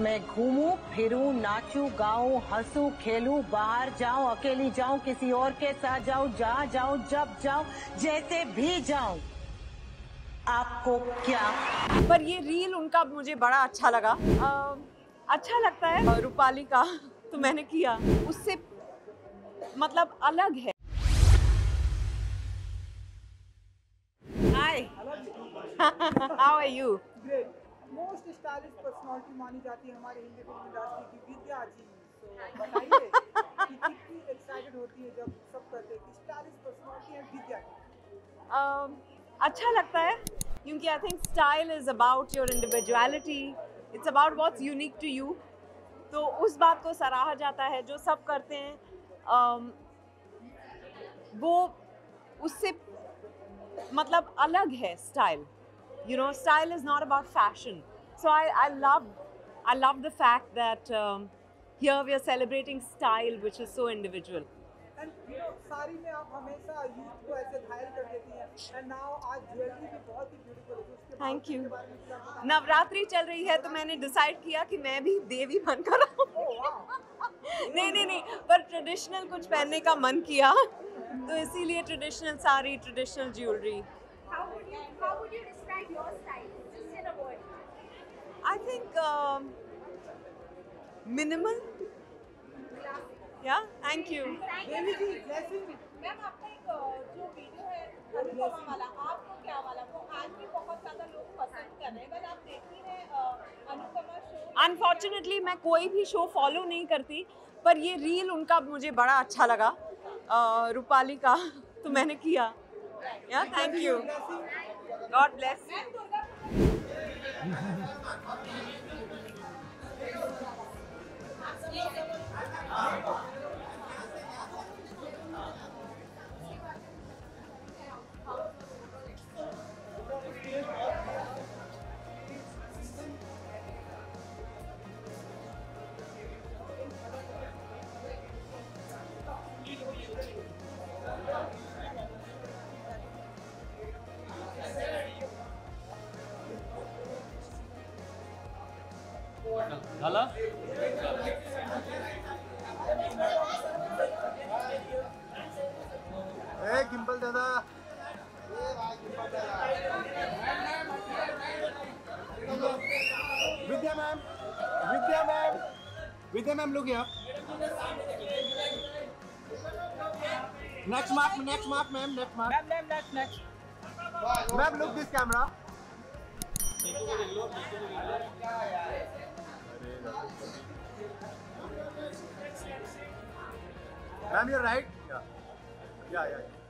मैं घूमूं, फिरूं, नाचूं, गाऊं, हंसूं, खेलूं, बाहर जाऊं, अकेली जाऊं, किसी और के साथ जाऊं, जहां जाऊं, जब जाऊं, जैसे भी जाऊं, आपको क्या। पर ये रील उनका मुझे बड़ा अच्छा लगा। अच्छा लगता है रूपाली का, तो मैंने किया। उससे मतलब अलग है। Hi, how are you? Most stylish personality मानी जाती है हमारे हिंदी फिल्म इंडस्ट्री की विद्या जी। तो बताइए कि कितनी एक्साइटेड होती है जब सब कहते हैं कि स्टाइलिश पर्सनालिटी है विद्या जी। अच्छा लगता है क्योंकि I think style is about your individuality, it's about what's unique to you. तो उस बात को सराहा जाता है जो सब करते हैं। वो उससे मतलब अलग है style. You know, style is not about fashion. So I love the fact that here we are celebrating style, which is so individual. And you know, sari में आप हमेशा youth को ऐसे घायल कर देती हैं. And now आज jewelry भी बहुत ही beautiful है. Thank you. नवरात्रि चल रही है तो मैंने decide किया कि मैं भी देवी बनकर आऊँ. नहीं, पर traditional कुछ पहनने का मन किया. तो इसीलिए traditional sari, traditional jewelry. How would you describe your style, just in a word? I think minimal. Yeah, thank you. Devi ji, blessing ma'am, aapka ek jo video hai blessing wala, aapko kya wala, wo aaj bhi bahut zyada log pasand kar rahe hain, but aap dekhi hai Anupama show. Unfortunately मैं कोई भी show follow नहीं करती, पर ये reel उनका मुझे बड़ा अच्छा लगा रूपाली का, तो मैंने किया। Yeah, thank you. God bless you. Hello? Hey, Gimbal Dada. Vidya ma'am. Vidya ma'am. Vidya ma'am, look here. Next mark, ma'am. Next mark. Ma'am, next. Ma'am, look this camera. Ma'am, you're right. Yeah.